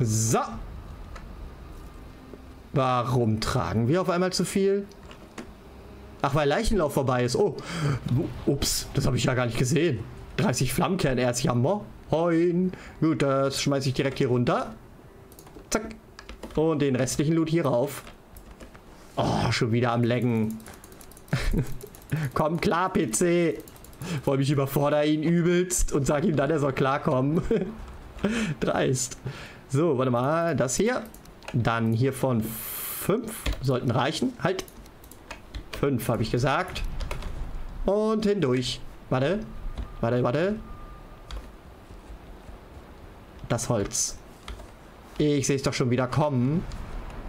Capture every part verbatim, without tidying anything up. So. Warum tragen wir auf einmal zu viel? Ach, weil Leichenlauf vorbei ist. Oh. Ups, das habe ich ja gar nicht gesehen. dreißig Flammkerne, erst jammer. Hoin. Gut, das schmeiße ich direkt hier runter. Zack. Und den restlichen Loot hier rauf. Oh, schon wieder am Laggen. Komm klar, P C. Vor allem, ich überfordere ihn übelst und sage ihm dann, er soll klarkommen. Dreist. So, warte mal. Das hier. Dann hier von fünf. Sollten reichen. Halt. fünf, habe ich gesagt. Und hindurch. Warte. Warte, warte. Das Holz. Ich sehe es doch schon wieder kommen,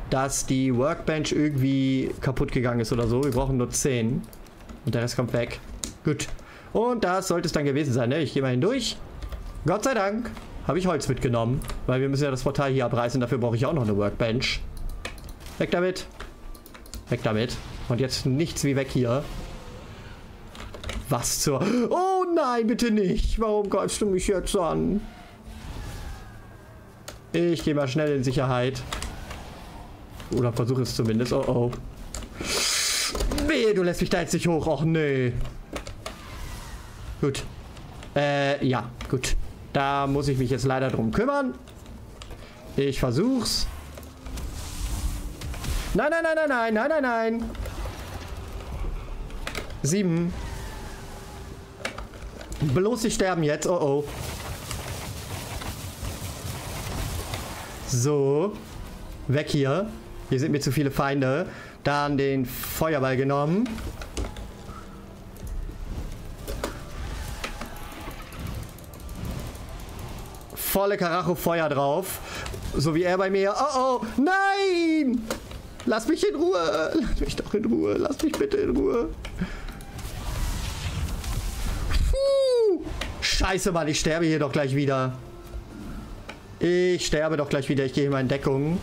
dass die Workbench irgendwie kaputt gegangen ist oder so. Wir brauchen nur zehn. Und der Rest kommt weg. Gut. Und das sollte es dann gewesen sein, ne? Ich gehe mal hindurch. Gott sei Dank habe ich Holz mitgenommen. Weil wir müssen ja das Portal hier abreißen. Dafür brauche ich auch noch eine Workbench. Weg damit. Weg damit. Und jetzt nichts wie weg hier. Was zur... Oh nein, bitte nicht. Warum greifst du mich jetzt an? Ich gehe mal schnell in Sicherheit. Oder versuche es zumindest. Oh oh. Weh, du lässt mich da jetzt nicht hoch. Och nee. Gut. Äh, ja, gut. Da muss ich mich jetzt leider drum kümmern. Ich versuch's. Nein, nein, nein, nein, nein, nein, nein, nein. Sieben. Bloß sie sterben jetzt. Oh oh. So. Weg hier. Hier sind mir zu viele Feinde. Dann den Feuerball genommen. Volle Karacho Feuer drauf. So wie er bei mir. Oh oh. Nein! Lass mich in Ruhe. Lass mich doch in Ruhe. Lass mich bitte in Ruhe. Scheiße, Mann, ich sterbe hier doch gleich wieder. Ich sterbe doch gleich wieder. Ich gehe mal in Deckung.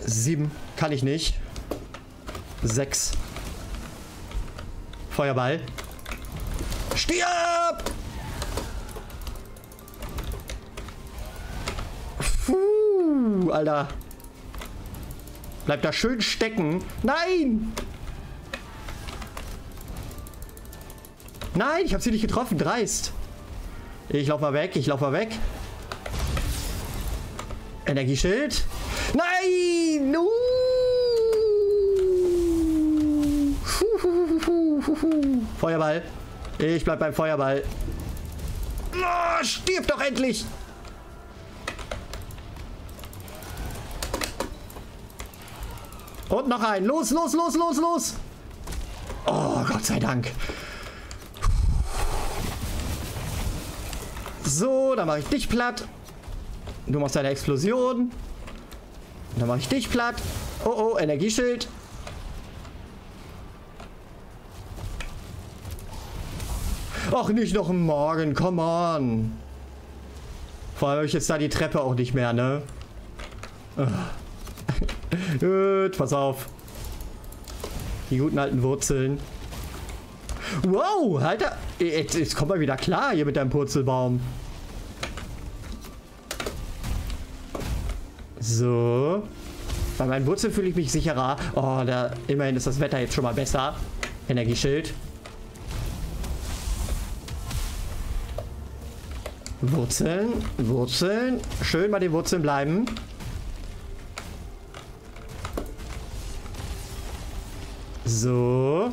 Sieben. Kann ich nicht. Sechs. Feuerball. Stirb! Puh, Alter. Bleib da schön stecken. Nein! Nein, ich habe sie nicht getroffen. Dreist. Ich laufe mal weg. Ich laufe mal weg. Energieschild. Nein! Uh. Huh, huh, huh, huh, huh. Feuerball. Ich bleib beim Feuerball. Oh, stirb doch endlich! Und noch ein. Los, los, los, los, los! Oh, Gott sei Dank. So, dann mache ich dich platt. Du machst deine Explosion. Dann mache ich dich platt. Oh, oh, Energieschild. Ach, nicht noch im Morgen, come on. Vor allem habe ich jetzt da die Treppe auch nicht mehr, ne? Gut, pass auf. Die guten alten Wurzeln. Wow, Alter. Jetzt, jetzt kommt mal wieder klar hier mit deinem Purzelbaum. So. Bei meinen Wurzeln fühle ich mich sicherer. Oh, da, immerhin ist das Wetter jetzt schon mal besser. Energieschild. Wurzeln, Wurzeln. Schön bei den Wurzeln bleiben. So.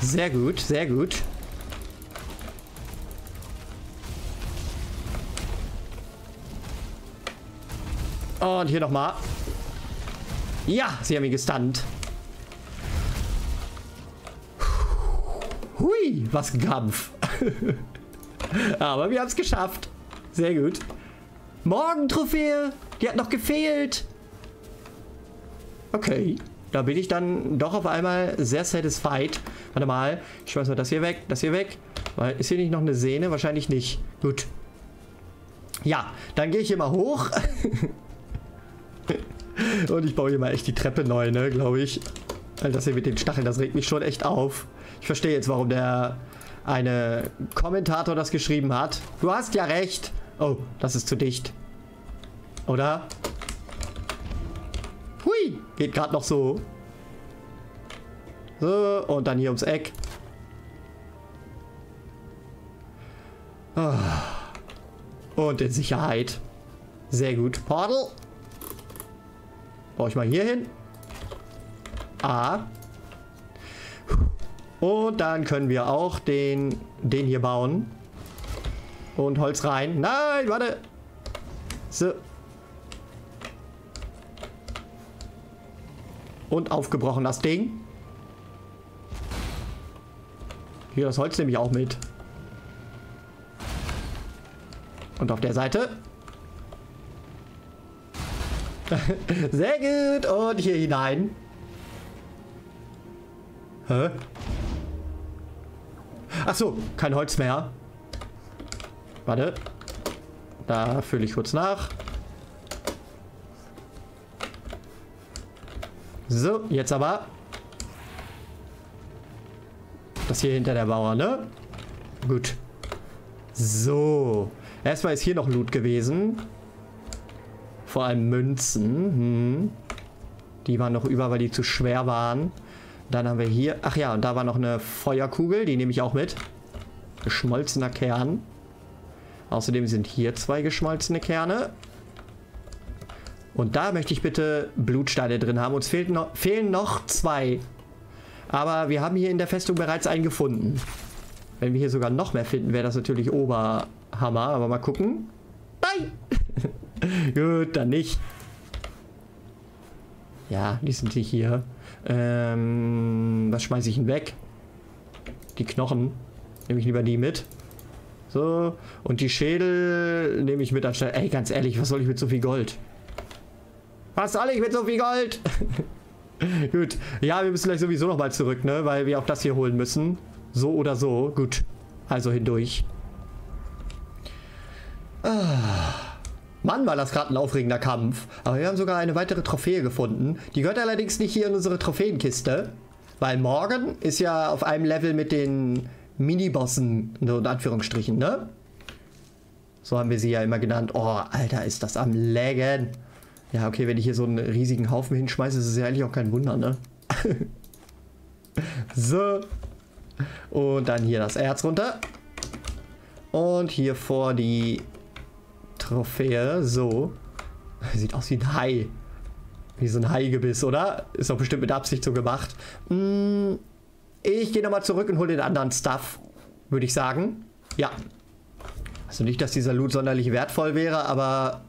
Sehr gut, sehr gut. Und hier nochmal. Ja, sie haben ihn gestunt. Hui, was ein Kampf. Aber wir haben es geschafft. Sehr gut. Morgentrophäe. Die hat noch gefehlt. Okay. Da bin ich dann doch auf einmal sehr satisfied. Warte mal. Ich schmeiß mal das hier weg. Das hier weg. Ist hier nicht noch eine Sehne? Wahrscheinlich nicht. Gut. Ja. Dann gehe ich hier mal hoch. Und ich baue hier mal echt die Treppe neu, ne? Glaube ich. Das hier mit den Stacheln, das regt mich schon echt auf. Ich verstehe jetzt, warum der... eine Kommentator das geschrieben hat. Du hast ja recht. Oh, das ist zu dicht. Oder? Hui, geht gerade noch so. So, und dann hier ums Eck. Und in Sicherheit. Sehr gut. Portal. Brauche ich mal hier hin. A. Und dann können wir auch den, den hier bauen. Und Holz rein. Nein, warte. So. Und aufgebrochen das Ding. Hier, das Holz nehme ich auch mit. Und auf der Seite. Sehr gut. Und hier hinein. Hä? Ach so, kein Holz mehr. Warte. Da fülle ich kurz nach. So, jetzt aber. Das hier hinter der Mauer, ne? Gut. So. Erstmal ist hier noch Loot gewesen. Vor allem Münzen. Hm. Die waren noch über, weil die zu schwer waren. Dann haben wir hier... Ach ja, und da war noch eine Feuerkugel. Die nehme ich auch mit. Geschmolzener Kern. Außerdem sind hier zwei geschmolzene Kerne. Und da möchte ich bitte Blutsteine drin haben. Uns fehlt noch, fehlen noch zwei. Aber wir haben hier in der Festung bereits einen gefunden. Wenn wir hier sogar noch mehr finden, wäre das natürlich Oberhammer. Aber mal gucken. Nein! Gut, dann nicht. Ja, die sind hier. Ähm, was schmeiße ich denn weg? Die Knochen. Nehme ich lieber die mit. So. Und die Schädel nehme ich mit anstatt... Ey, ganz ehrlich, was soll ich mit so viel Gold? Was soll ich mit so viel Gold? Gut. Ja, wir müssen gleich sowieso nochmal zurück, ne? Weil wir auch das hier holen müssen. So oder so. Gut. Also hindurch. Ah. Mann, war das gerade ein aufregender Kampf. Aber wir haben sogar eine weitere Trophäe gefunden. Die gehört allerdings nicht hier in unsere Trophäenkiste. Weil morgen ist ja auf einem Level mit den Minibossen, in Anführungsstrichen, ne? So haben wir sie ja immer genannt. Oh, Alter, ist das am Laggen. Ja, okay, wenn ich hier so einen riesigen Haufen hinschmeiße, ist es ja eigentlich auch kein Wunder, ne? So. Und dann hier das Erz runter. Und hier vor die... Trophäe, so. Sieht aus wie ein Hai. Wie so ein Hai-Gebiss, oder? Ist doch bestimmt mit Absicht so gemacht. Hm, ich gehe nochmal zurück und hole den anderen Stuff, würde ich sagen. Ja. Also nicht, dass dieser Loot sonderlich wertvoll wäre, aber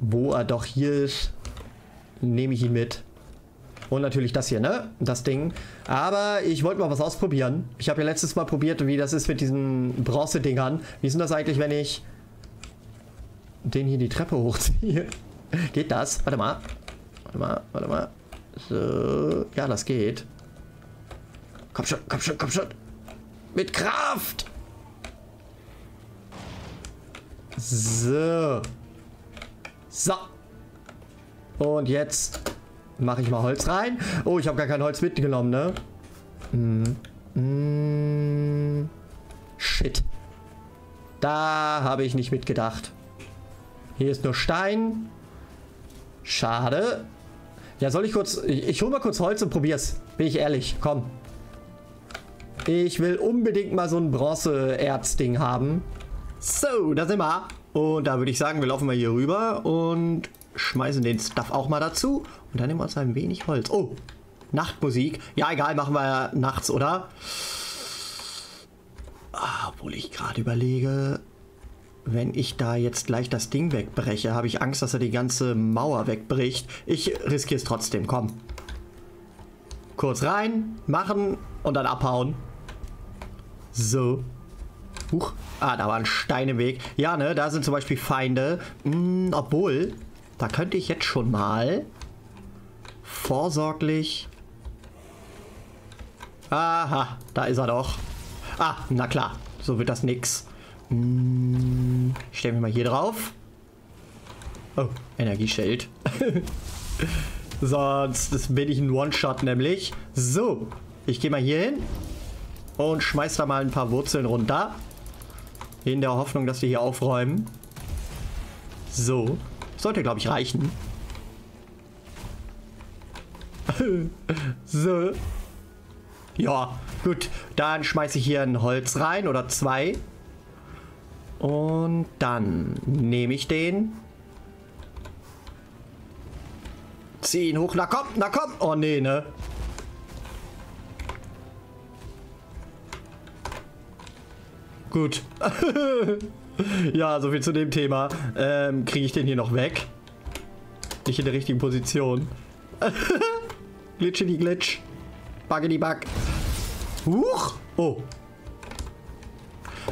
wo er doch hier ist, nehme ich ihn mit. Und natürlich das hier, ne? Das Ding. Aber ich wollte mal was ausprobieren. Ich habe ja letztes Mal probiert, wie das ist mit diesen Bronze-Dingern. Wie ist denn das eigentlich, wenn ich den hier die Treppe hochziehe? Geht das? Warte mal. Warte mal, warte mal. So. Ja, das geht. Komm schon, komm schon, komm schon. Mit Kraft! So. So. Und jetzt mache ich mal Holz rein. Oh, ich habe gar kein Holz mitgenommen, ne? Hm. Hm. Shit. Da habe ich nicht mitgedacht. Hier ist nur Stein. Schade. Ja, soll ich kurz... Ich, ich hole mal kurz Holz und probier's. Bin ich ehrlich. Komm. Ich will unbedingt mal so ein Bronze-Erz-Ding haben. So, da sind wir. Und da würde ich sagen, wir laufen mal hier rüber und schmeißen den Stuff auch mal dazu. Und dann nehmen wir uns ein wenig Holz. Oh, Nachtmusik. Ja, egal, machen wir nachts, oder? Ah, obwohl ich gerade überlege... Wenn ich da jetzt gleich das Ding wegbreche, habe ich Angst, dass er die ganze Mauer wegbricht. Ich riskiere es trotzdem. Komm. Kurz rein, machen und dann abhauen. So. Huch. Ah, da war ein Stein im Weg. Ja, ne, da sind zum Beispiel Feinde. Hm, obwohl, da könnte ich jetzt schon mal vorsorglich... Aha, da ist er doch. Ah, na klar, so wird das nix. Ich stelle mich mal hier drauf. Oh, Energieschild. Sonst bin ich ein One-Shot nämlich. So, ich gehe mal hier hin. und schmeiß da mal ein paar Wurzeln runter. In der Hoffnung, dass wir hier aufräumen. So. Sollte, glaube ich, reichen. So. Ja, gut. Dann schmeiße ich hier ein Holz rein oder zwei. Und dann nehme ich den. Zieh ihn hoch. Na komm, na komm. Oh nee, ne? Gut. Ja, soviel zu dem Thema. Ähm, kriege ich den hier noch weg? Nicht in der richtigen Position. Glitchy die Glitch. Buggy die Bug. Huch. Oh.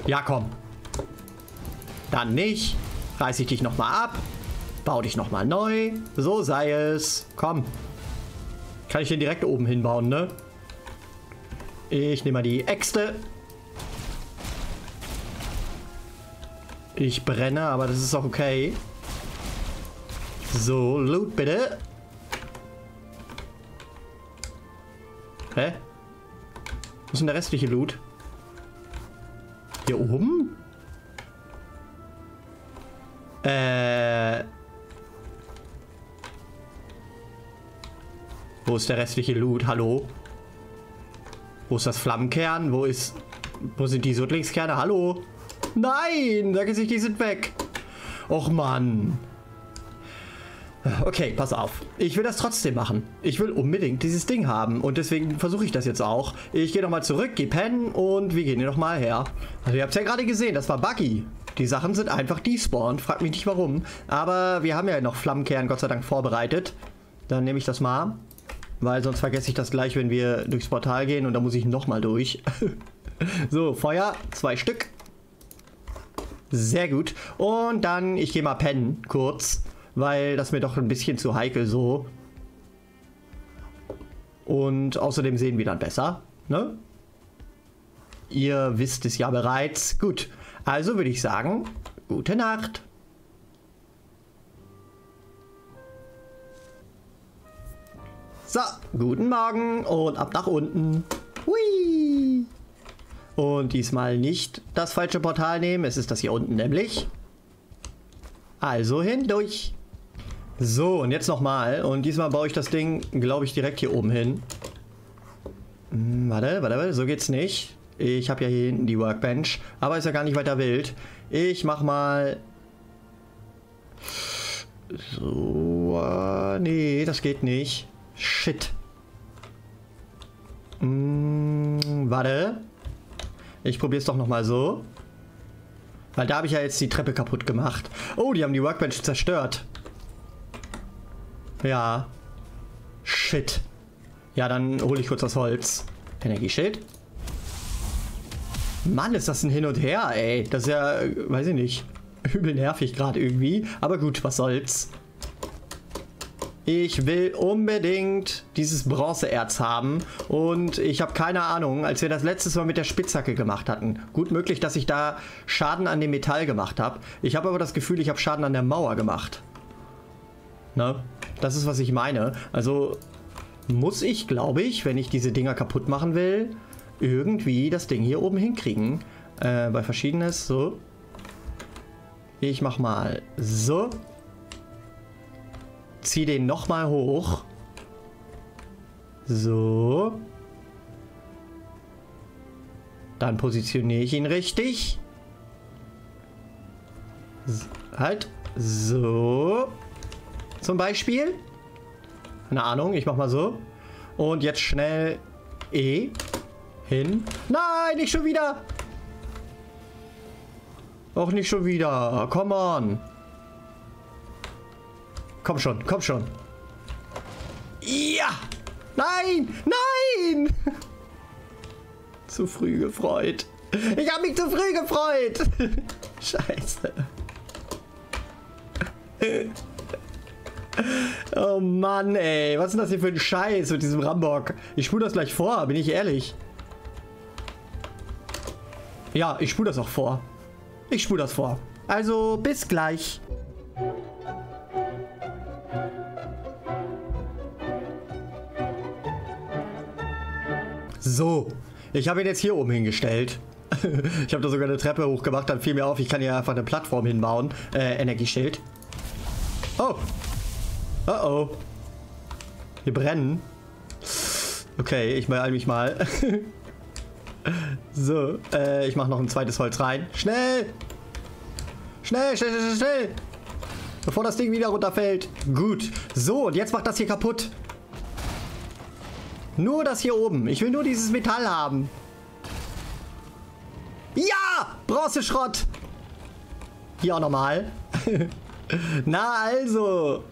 Ja, komm. Dann nicht. Reiß ich dich nochmal ab. Bau dich nochmal neu. So sei es. Komm. Kann ich den direkt oben hinbauen, ne? Ich nehme mal die Äxte. Ich brenne, aber das ist auch okay. So, Loot bitte. Hä? Wo ist denn der restliche Loot? Hier oben? Äh... Wo ist der restliche Loot? Hallo? Wo ist das Flammenkern? Wo ist... Wo sind die Sudlingskerne? Hallo? Nein! Sag ich nicht, die sind weg. Och Mann. Okay, pass auf. Ich will das trotzdem machen. Ich will unbedingt dieses Ding haben. Und deswegen versuche ich das jetzt auch. Ich gehe nochmal zurück, gehe pennen und wir gehen hier nochmal her. Also ihr habt es ja gerade gesehen, das war Buggy. Die Sachen sind einfach despawned. Fragt mich nicht warum. Aber wir haben ja noch Flammenkern, Gott sei Dank, vorbereitet. Dann nehme ich das mal. Weil sonst vergesse ich das gleich, wenn wir durchs Portal gehen. Und da muss ich nochmal durch. So, Feuer. Zwei Stück. Sehr gut. Und dann, ich gehe mal pennen, kurz. Weil das mir doch ein bisschen zu heikel so. Und außerdem sehen wir dann besser, ne? Ihr wisst es ja bereits. Gut, also würde ich sagen, gute Nacht. So, guten Morgen und ab nach unten. Hui! Und diesmal nicht das falsche Portal nehmen. Es ist das hier unten nämlich. Also hindurch. So, und jetzt nochmal. Und diesmal baue ich das Ding, glaube ich, direkt hier oben hin. Hm, warte, warte, warte. So geht's nicht. Ich habe ja hier hinten die Workbench. Aber ist ja gar nicht weiter wild. Ich mach mal... So, äh, nee, das geht nicht. Shit. Hm, warte. Ich probiere es doch nochmal so. Weil da habe ich ja jetzt die Treppe kaputt gemacht. Oh, die haben die Workbench zerstört. Ja. Shit. Ja, dann hole ich kurz das Holz. Energieschild. Mann, ist das ein Hin und Her, ey. Das ist ja, weiß ich nicht, übel nervig gerade irgendwie. Aber gut, was soll's. Ich will unbedingt dieses Bronzeerz haben und ich habe keine Ahnung, als wir das letztes Mal mit der Spitzhacke gemacht hatten. Gut möglich, dass ich da Schaden an dem Metall gemacht habe. Ich habe aber das Gefühl, ich habe Schaden an der Mauer gemacht. Ne? Das ist, was ich meine. Also muss ich, glaube ich, wenn ich diese Dinger kaputt machen will, irgendwie das Ding hier oben hinkriegen. Äh, bei Verschiedenes, so. Ich mach mal so. Zieh den nochmal hoch. So. Dann positioniere ich ihn richtig. Halt. So. Zum Beispiel. Keine Ahnung, ich mach mal so. Und jetzt schnell E. Hin. Nein, nicht schon wieder. Auch nicht schon wieder. Come on. Komm schon, komm schon. Ja! Nein! Nein! Zu früh gefreut. Ich habe mich zu früh gefreut! Scheiße. Oh Mann, ey. Was ist denn das hier für ein Scheiß mit diesem Rambock? Ich spule das gleich vor, bin ich ehrlich. Ja, ich spule das auch vor. Ich spule das vor. Also, bis gleich. So, Ich habe ihn jetzt hier oben hingestellt. Ich habe da sogar eine Treppe hochgemacht. Dann fiel mir auf, ich kann hier einfach eine Plattform hinbauen. Äh, Energieschild. Oh. Oh oh. Wir brennen. Okay, ich beeil mich mal. So, äh, ich mache noch ein zweites Holz rein. Schnell! Schnell, schnell, schnell, schnell! Bevor das Ding wieder runterfällt. Gut. So, und jetzt macht das hier kaputt. Nur das hier oben. Ich will nur dieses Metall haben. Ja! Bronzeschrott! Hier auch nochmal. Na also.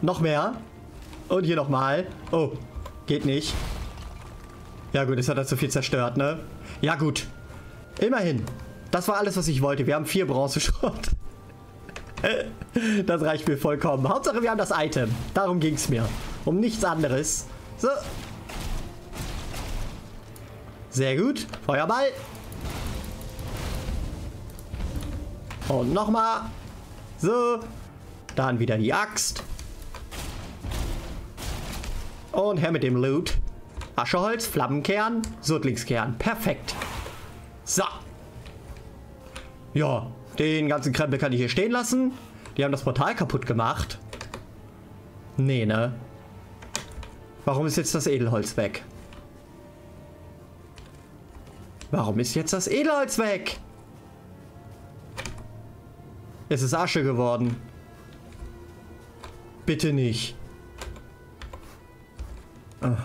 Noch mehr. Und hier nochmal. Oh, geht nicht. Ja gut, es hat halt so viel zerstört, ne? Ja gut. Immerhin. Das war alles, was ich wollte. Wir haben vier Bronzeschrott. Das reicht mir vollkommen. Hauptsache, wir haben das Item. Darum ging es mir. Um nichts anderes. So. Sehr gut. Feuerball. Und nochmal. So. Dann wieder die Axt. Und her mit dem Loot. Ascheholz, Flammenkern, Surdlingskern. Perfekt. So. Ja, den ganzen Krempel kann ich hier stehen lassen. Die haben das Portal kaputt gemacht. Nee, ne? Warum ist jetzt das Edelholz weg? Warum ist jetzt das Edelholz weg? Es ist Asche geworden. Bitte nicht. Ach.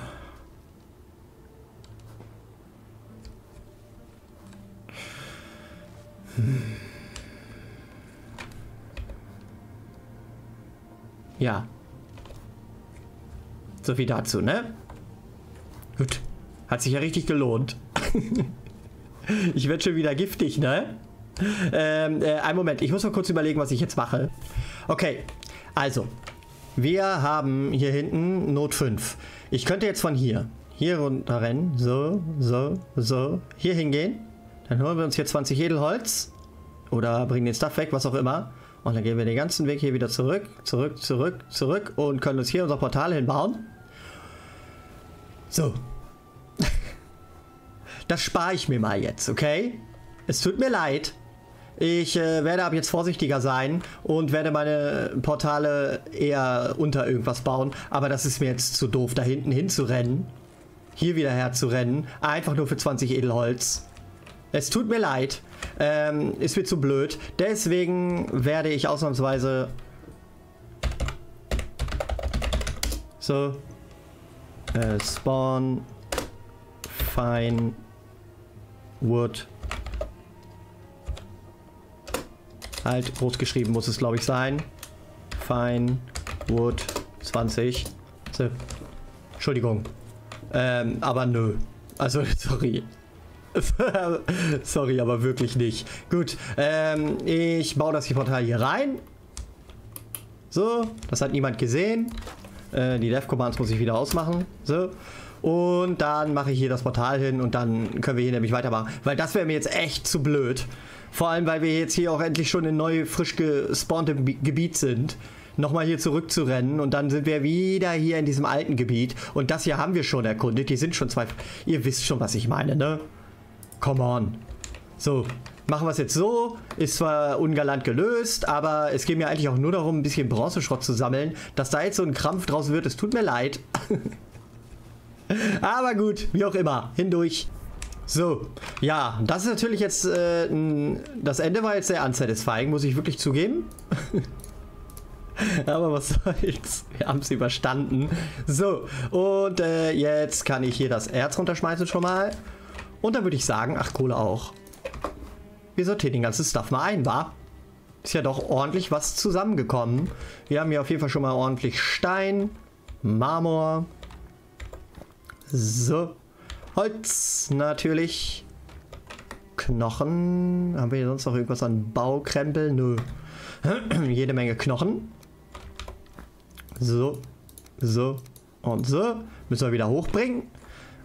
Ja. So viel dazu, ne? Gut. Hat sich ja richtig gelohnt. Ich werde schon wieder giftig, ne? Ähm, äh, einen Moment. Ich muss mal kurz überlegen, was ich jetzt mache. Okay. Also. Wir haben hier hinten Not fünf. Ich könnte jetzt von hier. Hier runter rennen. So, so, so. Hier hingehen. Dann holen wir uns hier zwanzig Edelholz. Oder bringen den Stuff weg, was auch immer. Und dann gehen wir den ganzen Weg hier wieder zurück, zurück, zurück, zurück und können uns hier unser Portal hinbauen. So. Das spare ich mir mal jetzt, okay? Es tut mir leid. Ich äh, werde ab jetzt vorsichtiger sein und werde meine Portale eher unter irgendwas bauen. Aber das ist mir jetzt zu doof, da hinten hinzurennen. Hier wieder herzurennen. Einfach nur für zwanzig Edelholz. Es tut mir leid, ähm, ist mir zu blöd, deswegen werde ich ausnahmsweise so äh, Spawn Fine Wood, halt groß geschrieben muss es glaube ich sein, Fine Wood zwanzig, so, Entschuldigung, ähm, aber nö, also sorry. Sorry, aber wirklich nicht. Gut, ähm, ich baue das Portal hier rein. So, das hat niemand gesehen. Äh, die Dev-Commands muss ich wieder ausmachen. So, und dann mache ich hier das Portal hin und dann können wir hier nämlich weitermachen. Weil das wäre mir jetzt echt zu blöd. Vor allem, weil wir jetzt hier auch endlich schon in neu, frisch gespawntem Gebiet sind. Nochmal hier zurückzurennen und dann sind wir wieder hier in diesem alten Gebiet. Und das hier haben wir schon erkundet. Die sind schon zwei... Ihr wisst schon, was ich meine, ne? Come on. So, machen wir es jetzt so. Ist zwar ungalant gelöst, aber es geht mir eigentlich auch nur darum, ein bisschen Bronzeschrott zu sammeln. Dass da jetzt so ein Krampf draus wird, es tut mir leid. Aber gut, wie auch immer. Hindurch. So, ja, das ist natürlich jetzt, äh, das Ende war jetzt sehr unsatisfying, muss ich wirklich zugeben. Aber was soll's. Wir haben es überstanden. So, und äh, jetzt kann ich hier das Erz runterschmeißen schon mal. Und dann würde ich sagen, ach, Kohle auch. Wir sortieren den ganzen Stuff mal ein, wa? Ist ja doch ordentlich was zusammengekommen. Wir haben hier auf jeden Fall schon mal ordentlich Stein, Marmor. So. Holz natürlich. Knochen. Haben wir hier sonst noch irgendwas an Baukrempel? Nö. Jede Menge Knochen. So. So. Und so. Müssen wir wieder hochbringen.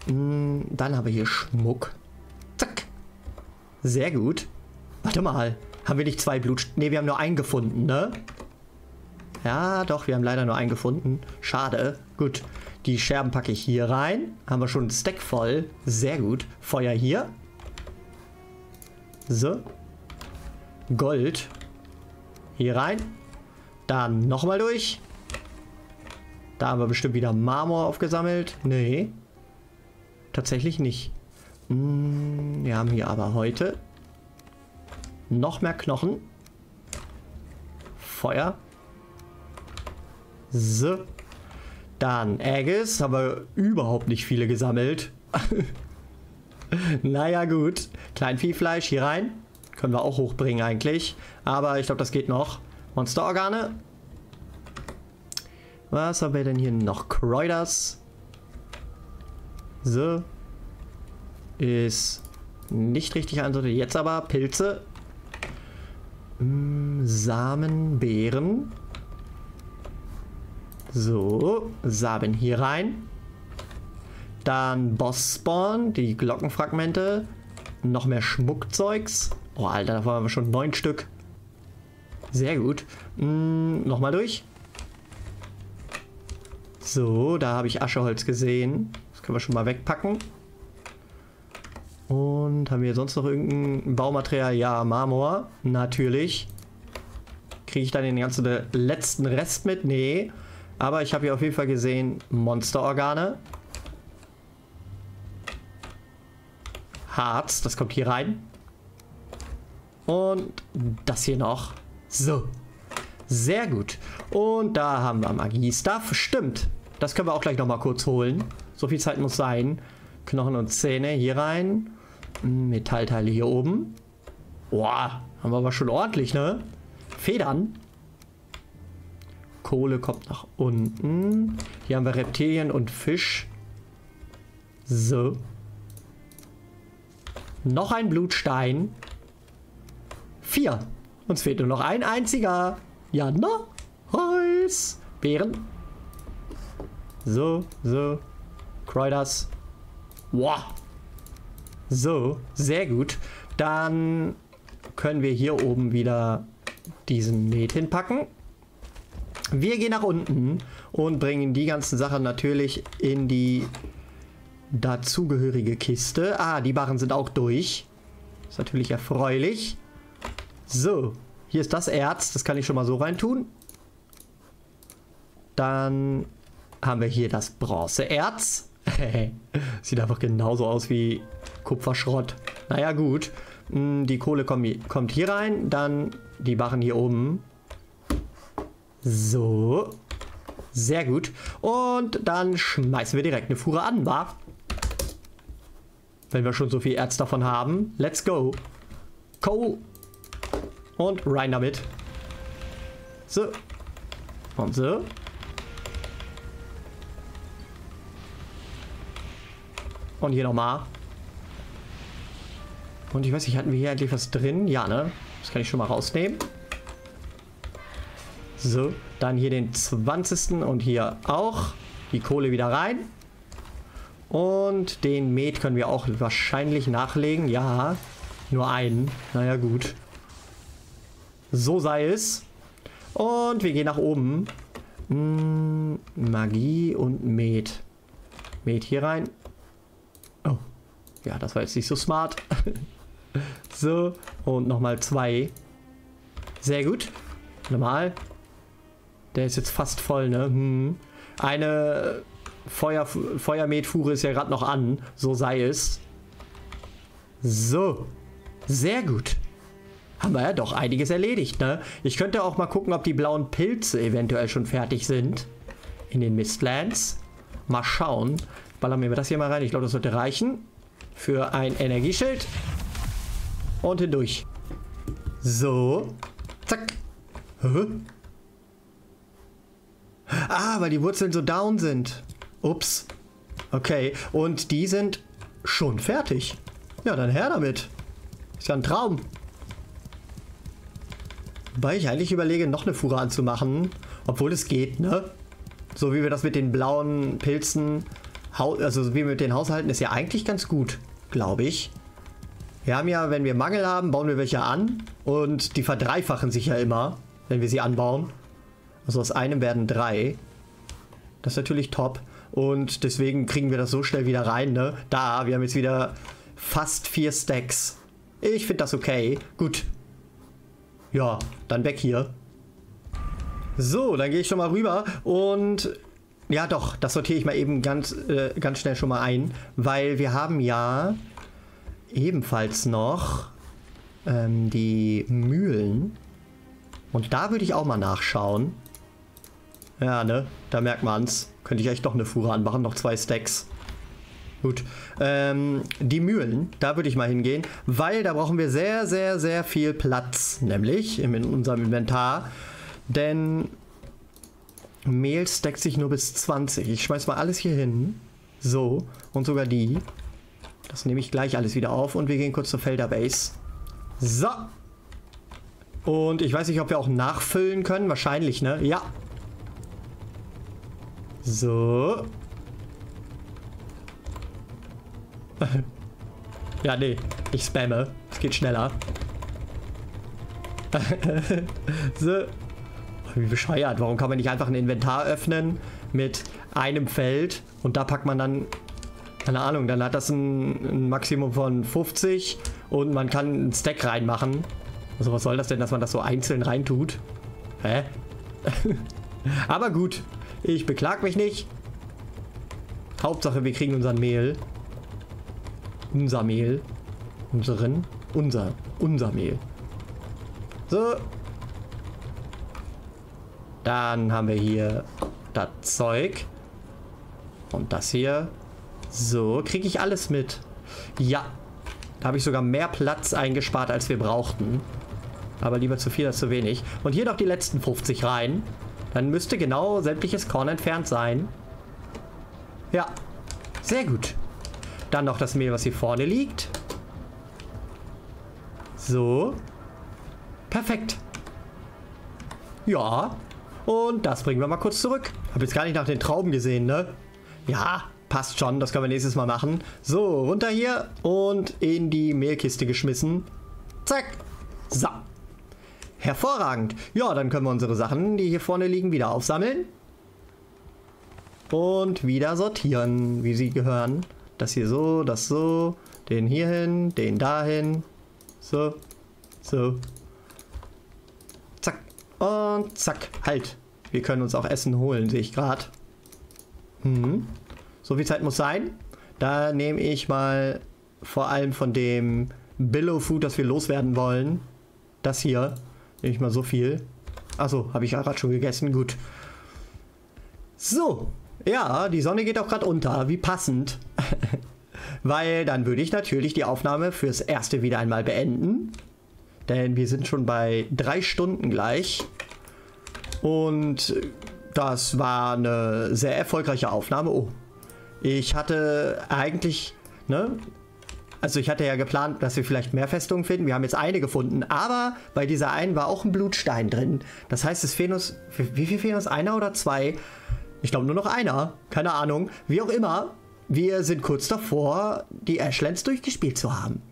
Dann haben wir hier Schmuck. Zack. Sehr gut. Warte mal. Haben wir nicht zwei Blut... Ne, wir haben nur einen gefunden, ne? Ja, doch. Wir haben leider nur einen gefunden. Schade. Gut. Die Scherben packe ich hier rein. Haben wir schon einen Stack voll. Sehr gut. Feuer hier. So. Gold. Hier rein. Dann nochmal durch. Da haben wir bestimmt wieder Marmor aufgesammelt. Nee. Tatsächlich nicht. Hm, wir haben hier aber heute noch mehr Knochen. Feuer. So. Dann Ägis. Haben wir überhaupt nicht viele gesammelt. Naja, gut. Kleinviehfleisch hier rein. Können wir auch hochbringen eigentlich. Aber ich glaube, das geht noch. Monsterorgane. Was haben wir denn hier noch? Kräuters. So. Ist nicht richtig einsortiert. Jetzt aber Pilze. Hm, Samen, Beeren. So. Samen hier rein. Dann Boss-Spawn. Die Glockenfragmente. Noch mehr Schmuckzeugs. Oh, Alter, da waren wir schon neun Stück. Sehr gut. Hm, nochmal durch. So, da habe ich Ascheholz gesehen. Das können wir schon mal wegpacken. Und haben wir sonst noch irgendein Baumaterial? Ja, Marmor. Natürlich. Kriege ich dann den ganzen letzten Rest mit? Nee. Aber ich habe hier auf jeden Fall gesehen Monsterorgane. Harz, das kommt hier rein. Und das hier noch. So, sehr gut. Und da haben wir Magie-Stuff. Stimmt, das können wir auch gleich nochmal kurz holen. So viel Zeit muss sein. Knochen und Zähne hier rein. Metallteile hier oben. Boah, haben wir aber schon ordentlich, ne? Federn. Kohle kommt nach unten. Hier haben wir Reptilien und Fisch. So. Noch ein Blutstein. Vier. Uns fehlt nur noch ein einziger. Ja, ne? Holz. Beeren. So, so. Kräuters. Wow. So, sehr gut. Dann können wir hier oben wieder diesen Met hinpacken. Wir gehen nach unten und bringen die ganzen Sachen natürlich in die dazugehörige Kiste. Ah, die Barren sind auch durch. Ist natürlich erfreulich. So, hier ist das Erz. Das kann ich schon mal so reintun. Dann haben wir hier das Bronzeerz. Sieht einfach genauso aus wie Kupferschrott. Naja, gut. Die Kohle kommt hier rein. Dann die Barren hier oben. So. Sehr gut. Und dann schmeißen wir direkt eine Fuhre an, wa? Wenn wir schon so viel Erz davon haben. Let's go. Go. Und rein damit. So. Und so. Und hier nochmal. Und ich weiß nicht, hatten wir hier eigentlich was drin? Ja, ne? Das kann ich schon mal rausnehmen. So. Dann hier den zwanzigsten und hier auch. Die Kohle wieder rein. Und den Met können wir auch wahrscheinlich nachlegen. Ja. Nur einen. Naja, gut. So sei es. Und wir gehen nach oben. Hm, Magie und Met. Met hier rein. Oh. Ja, das war jetzt nicht so smart. So. Und nochmal zwei. Sehr gut. Normal. Der ist jetzt fast voll, ne? Hm. Eine Feuer, Feuermetfuhre ist ja gerade noch an. So sei es. So. Sehr gut. Haben wir ja doch einiges erledigt, ne? Ich könnte auch mal gucken, ob die blauen Pilze eventuell schon fertig sind. In den Mistlands. Mal schauen. Ballern wir das hier mal rein. Ich glaube, das sollte reichen. Für ein Energieschild. Und hindurch. So. Zack. Hä? Ah, weil die Wurzeln so down sind. Ups. Okay. Und die sind schon fertig. Ja, dann her damit. Ist ja ein Traum. Weil ich eigentlich überlege, noch eine Fuhre anzumachen. Obwohl es geht, ne? So wie wir das mit den blauen Pilzen, also wie wir mit den Haushalten, ist ja eigentlich ganz gut, glaube ich. Wir haben ja, wenn wir Mangel haben, bauen wir welche an. Und die verdreifachen sich ja immer, wenn wir sie anbauen. Also aus einem werden drei. Das ist natürlich top. Und deswegen kriegen wir das so schnell wieder rein, ne? Da, wir haben jetzt wieder fast vier Stacks. Ich finde das okay. Gut. Ja, dann weg hier. So, dann gehe ich schon mal rüber und... Ja doch, das sortiere ich mal eben ganz, äh, ganz schnell schon mal ein. Weil wir haben ja ebenfalls noch ähm, die Mühlen. Und da würde ich auch mal nachschauen. Ja, ne? Da merkt man's. Könnte ich echt noch eine Fuhre anmachen, noch zwei Stacks. Gut. Ähm, die Mühlen, da würde ich mal hingehen. Weil da brauchen wir sehr, sehr, sehr viel Platz. Nämlich in unserem Inventar. Denn... Mehl stackt sich nur bis zwanzig. Ich schmeiß mal alles hier hin. So. Und sogar die. Das nehme ich gleich alles wieder auf. Und wir gehen kurz zur Felderbase. So. Und ich weiß nicht, ob wir auch nachfüllen können. Wahrscheinlich, ne? Ja. So. Ja, nee. Ich spamme. Es geht schneller. So. Wie bescheuert. Warum kann man nicht einfach ein Inventar öffnen mit einem Feld und da packt man dann, keine Ahnung, dann hat das ein, ein Maximum von fünfzig und man kann einen Stack reinmachen. Also was soll das denn, dass man das so einzeln reintut? Hä? Aber gut, ich beklag mich nicht. Hauptsache, wir kriegen unseren Mehl. Unser Mehl. Unseren. Unser. Unser Mehl. So. Dann haben wir hier das Zeug. Und das hier. So, kriege ich alles mit. Ja. Da habe ich sogar mehr Platz eingespart, als wir brauchten. Aber lieber zu viel als zu wenig. Und hier noch die letzten fünfzig rein. Dann müsste genau sämtliches Korn entfernt sein. Ja. Sehr gut. Dann noch das Mehl, was hier vorne liegt. So. Perfekt. Ja. Und das bringen wir mal kurz zurück. Hab jetzt gar nicht nach den Trauben gesehen, ne? Ja, passt schon. Das können wir nächstes Mal machen. So, runter hier und in die Mehlkiste geschmissen. Zack. So. Hervorragend. Ja, dann können wir unsere Sachen, die hier vorne liegen, wieder aufsammeln. Und wieder sortieren, wie sie gehören. Das hier so, das so. Den hier hin, den dahin. So. So. Und zack, halt. Wir können uns auch Essen holen, sehe ich gerade. Hm. So viel Zeit muss sein. Da nehme ich mal vor allem von dem Billow-Food, das wir loswerden wollen. Das hier. Nehme ich mal so viel. Achso, habe ich ja gerade schon gegessen. Gut. So. Ja, die Sonne geht auch gerade unter. Wie passend. Weil dann würde ich natürlich die Aufnahme fürs Erste wieder einmal beenden. Denn wir sind schon bei drei Stunden gleich. Und das war eine sehr erfolgreiche Aufnahme. Oh, ich hatte eigentlich, ne? Also ich hatte ja geplant, dass wir vielleicht mehr Festungen finden. Wir haben jetzt eine gefunden. Aber bei dieser einen war auch ein Blutstein drin. Das heißt, es fehlen uns, wie viel fehlen uns? Einer oder zwei? Ich glaube nur noch einer. Keine Ahnung. Wie auch immer, wir sind kurz davor, die Aschlands durchgespielt zu haben.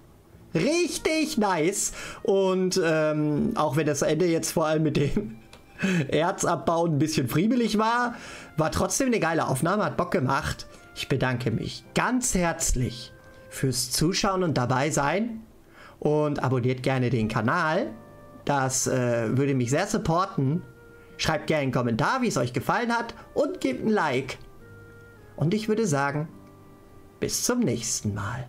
Richtig nice. Und ähm, auch wenn das Ende jetzt vor allem mit dem Erzabbau ein bisschen friemelig war, war trotzdem eine geile Aufnahme, hat Bock gemacht. Ich bedanke mich ganz herzlich fürs Zuschauen und dabei sein. Und abonniert gerne den Kanal. Das äh, würde mich sehr supporten. Schreibt gerne einen Kommentar, wie es euch gefallen hat. Und gebt ein Like. Und ich würde sagen, bis zum nächsten Mal.